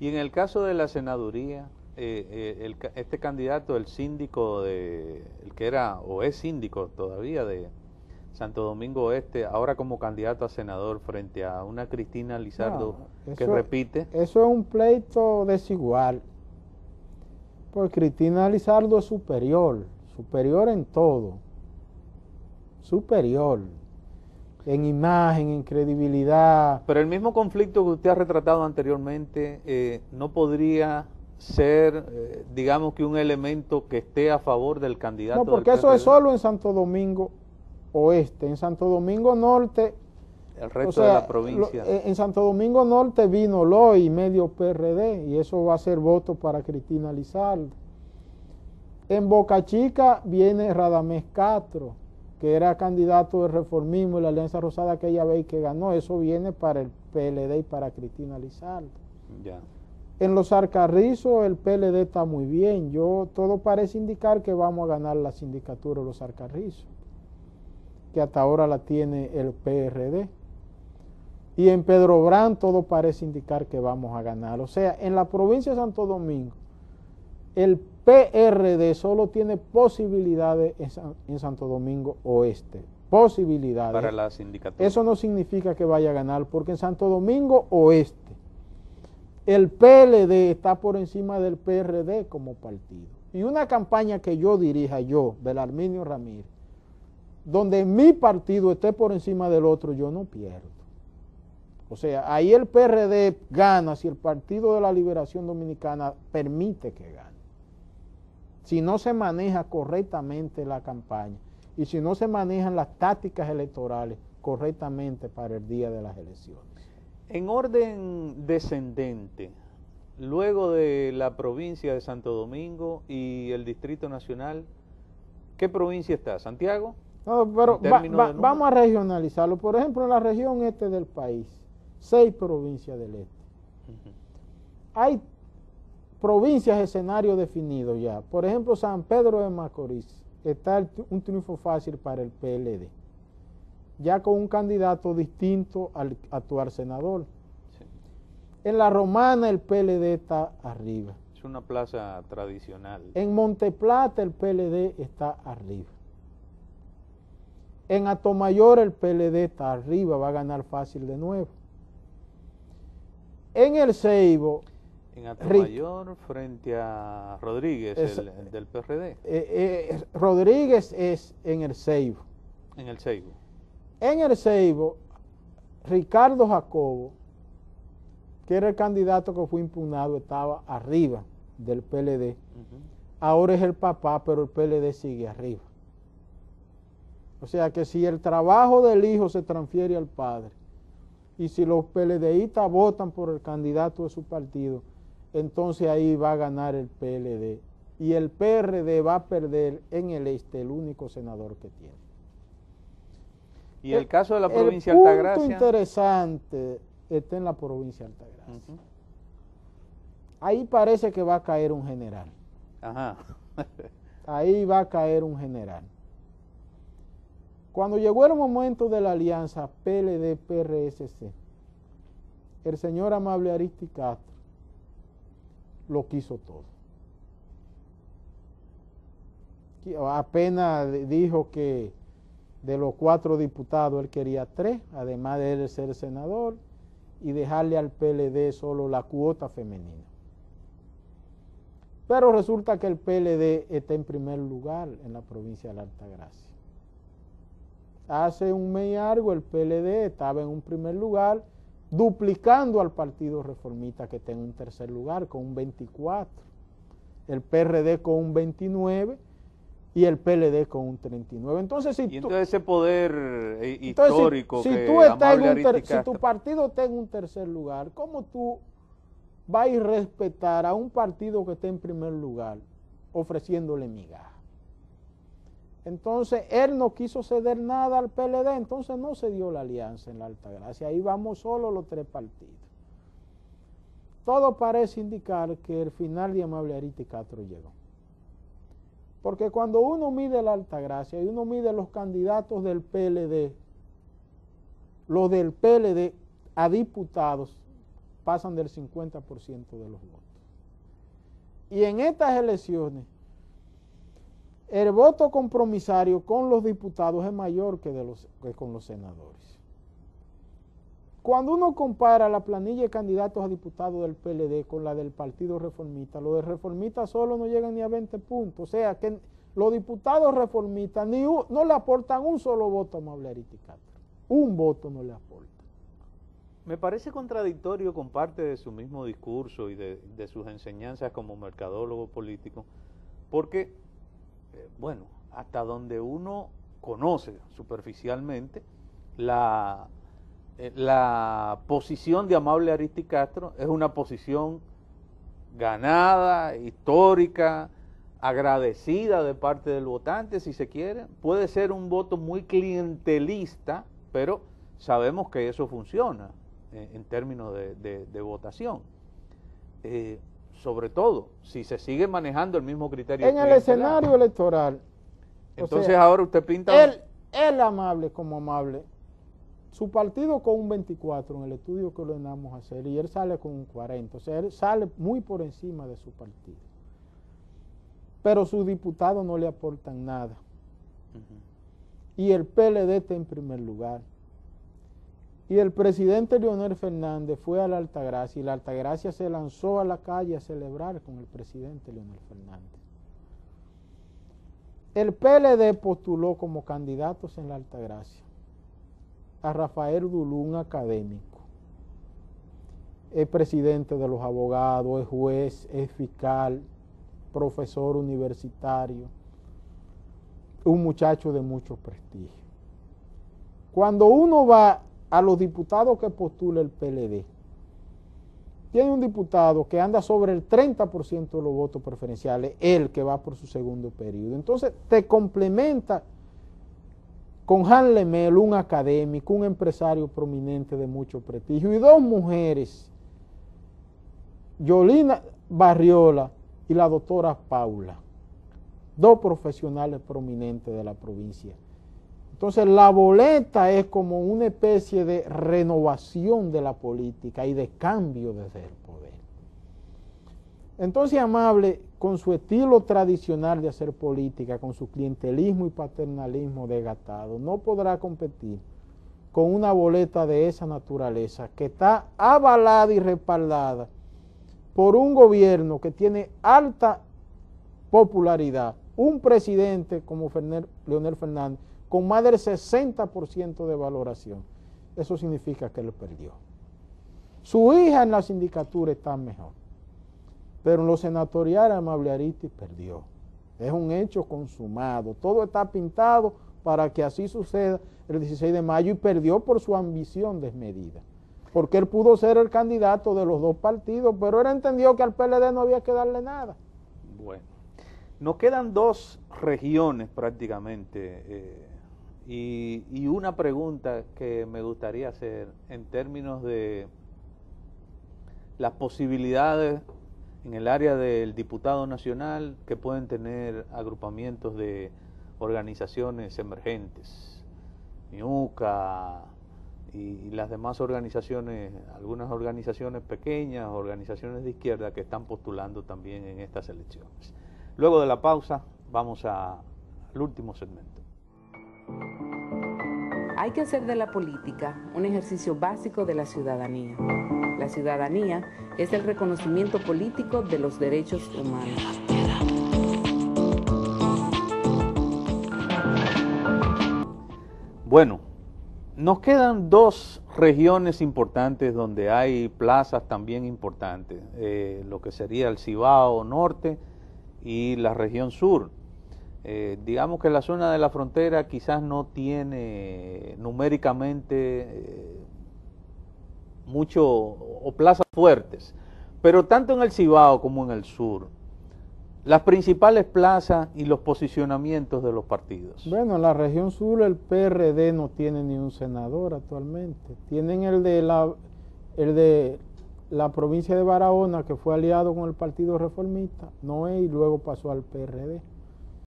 Y en el caso de la senaduría, este candidato, el síndico, el que era o es síndico todavía de Santo Domingo Oeste, ahora como candidato a senador frente a una Cristina Lizardo que repite. Eso es un pleito desigual, porque Cristina Lizardo es superior, superior en todo, superior en imagen, en credibilidad. Pero el mismo conflicto que usted ha retratado anteriormente no podría ser, digamos que un elemento que esté a favor del candidato. No, porque eso es solo en Santo Domingo Oeste, en Santo Domingo Norte, el resto, o sea, de la provincia. En Santo Domingo Norte vino Loy y medio PRD, y eso va a ser voto para Cristina Lizardo. En Boca Chica viene Radamés Castro, que era candidato del reformismo y la Alianza Rosada, que ella veis que ganó. Eso viene para el PLD y para Cristina Lizardo. Ya. En los Alcarrizos el PLD está muy bien. Todo parece indicar que vamos a ganar la sindicatura de los Alcarrizos, que hasta ahora la tiene el PRD. Y en Pedro Brán todo parece indicar que vamos a ganar. O sea, en la provincia de Santo Domingo, el PRD solo tiene posibilidades en Santo Domingo Oeste. Posibilidades. Para la sindicatura. Eso no significa que vaya a ganar, porque en Santo Domingo Oeste el PLD está por encima del PRD como partido. Y una campaña que yo dirija, yo, Belarminio Ramírez, donde mi partido esté por encima del otro, yo no pierdo. O sea, ahí el PRD gana si el Partido de la Liberación Dominicana permite que gane. Si no se maneja correctamente la campaña y si no se manejan las tácticas electorales correctamente para el día de las elecciones. En orden descendente, luego de la provincia de Santo Domingo y el Distrito Nacional, ¿qué provincia está? ¿Santiago? No, pero vamos a regionalizarlo. Por ejemplo, en la región este del país, 6 provincias del este. Uh-huh. Hay provincias, escenario definido ya. Por ejemplo, San Pedro de Macorís está un triunfo fácil para el PLD, ya con un candidato distinto al actual senador. Sí. En La Romana el PLD está arriba. Es una plaza tradicional. En Monteplata el PLD está arriba. En Atomayor el PLD está arriba, va a ganar fácil de nuevo. En El Seibo... En Atomayor frente a Rodríguez, el del PRD. Rodríguez es en El Seibo. En El Seibo. En El Seibo, Ricardo Jacobo, que era el candidato que fue impugnado, estaba arriba del PLD. Uh-huh. Ahora es el papá, pero el PLD sigue arriba. O sea que si el trabajo del hijo se transfiere al padre y si los PLDistas votan por el candidato de su partido, entonces ahí va a ganar el PLD. Y el PRD va a perder en el este el único senador que tiene. ¿Y el caso de la provincia de Altagracia? El punto interesante está en la provincia de Altagracia. Uh-huh. Ahí parece que va a caer un general. Ajá. Ahí va a caer un general. Cuando llegó el momento de la alianza PLD-PRSC, el señor Amable Aristy Castro lo quiso todo. Apenas dijo que de los 4 diputados él quería 3, además de él ser senador, y dejarle al PLD solo la cuota femenina. Pero resulta que el PLD está en primer lugar en la provincia de la Altagracia. Hace un mes y algo el PLD estaba en un primer lugar, duplicando al Partido Reformista, que está en un tercer lugar con un 24, el PRD con un 29 y el PLD con un 39. Entonces, si ese poder histórico, entonces, si tú estás en si tu partido está en un tercer lugar, ¿cómo tú vas a ir a respetar a un partido que está en primer lugar ofreciéndole migajas? Entonces, él no quiso ceder nada al PLD, entonces no se dio la alianza en la Altagracia. Ahí vamos solo los 3 partidos. Todo parece indicar que el final de Amable Arístides Castro llegó. Porque cuando uno mide la Altagracia y uno mide los candidatos del PLD, los del PLD a diputados, pasan del 50% de los votos. Y en estas elecciones, el voto compromisario con los diputados es mayor que con los senadores. Cuando uno compara la planilla de candidatos a diputados del PLD con la del Partido Reformista, los de reformistas solo no llegan ni a 20 puntos. O sea, que los diputados reformistas no le aportan un solo voto a Amable Arístides Castro. Un voto no le aportan. Me parece contradictorio con parte de su mismo discurso y de sus enseñanzas como mercadólogo político, porque... bueno, hasta donde uno conoce superficialmente, la posición de Amable Aristy Castro es una posición ganada, histórica, agradecida de parte del votante, si se quiere. Puede ser un voto muy clientelista, pero sabemos que eso funciona en términos de votación. Sobre todo, si se sigue manejando el mismo criterio. En el escenario electoral. Entonces, o sea, ahora usted pinta... Él Amable, como Amable, su partido con un 24 en el estudio que ordenamos hacer, y él sale con un 40, o sea, él sale muy por encima de su partido. Pero sus diputados no le aportan nada. Uh-huh. Y el PLD está en primer lugar. Y el presidente Leonel Fernández fue a la Altagracia y la Altagracia se lanzó a la calle a celebrar con el presidente Leonel Fernández. El PLD postuló como candidatos en la Altagracia a Rafael Dulú, un académico. Es presidente de los abogados, es juez, es fiscal, profesor universitario, un muchacho de mucho prestigio. Cuando uno va a los diputados que postula el PLD, tiene un diputado que anda sobre el 30% de los votos preferenciales, él que va por su segundo periodo. Entonces te complementa con Han Lemel, un académico, un empresario prominente de mucho prestigio, y dos mujeres, Yolina Barriola y la doctora Paula, dos profesionales prominentes de la provincia. Entonces la boleta es como una especie de renovación de la política y de cambio desde el poder. Entonces Amable, con su estilo tradicional de hacer política, con su clientelismo y paternalismo desgastado, no podrá competir con una boleta de esa naturaleza que está avalada y respaldada por un gobierno que tiene alta popularidad, un presidente como Leonel Fernández, con más del 60% de valoración. Eso significa que él perdió. Su hija en la sindicatura está mejor, pero en lo senatorial Amable Arístides perdió. Es un hecho consumado, todo está pintado para que así suceda el 16 de mayo y perdió por su ambición desmedida, porque él pudo ser el candidato de los dos partidos, pero él entendió que al PLD no había que darle nada. Bueno, nos quedan dos regiones prácticamente, y una pregunta que me gustaría hacer en términos de las posibilidades en el área del diputado nacional que pueden tener agrupamientos de organizaciones emergentes, MIUCA y las demás organizaciones, algunas organizaciones pequeñas, organizaciones de izquierda que están postulando también en estas elecciones. Luego de la pausa vamos al último segmento. Hay que hacer de la política un ejercicio básico de la ciudadanía. La ciudadanía es el reconocimiento político de los derechos humanos. Bueno, nos quedan dos regiones importantes donde hay plazas también importantes, lo que sería el Cibao Norte y la región sur. Digamos que la zona de la frontera quizás no tiene numéricamente mucho o plazas fuertes, pero tanto en el Cibao como en el sur, las principales plazas y los posicionamientos de los partidos. Bueno, en la región sur el PRD no tiene ni un senador actualmente, tienen el de la provincia de Barahona, que fue aliado con el Partido Reformista, Noé, y luego pasó al PRD.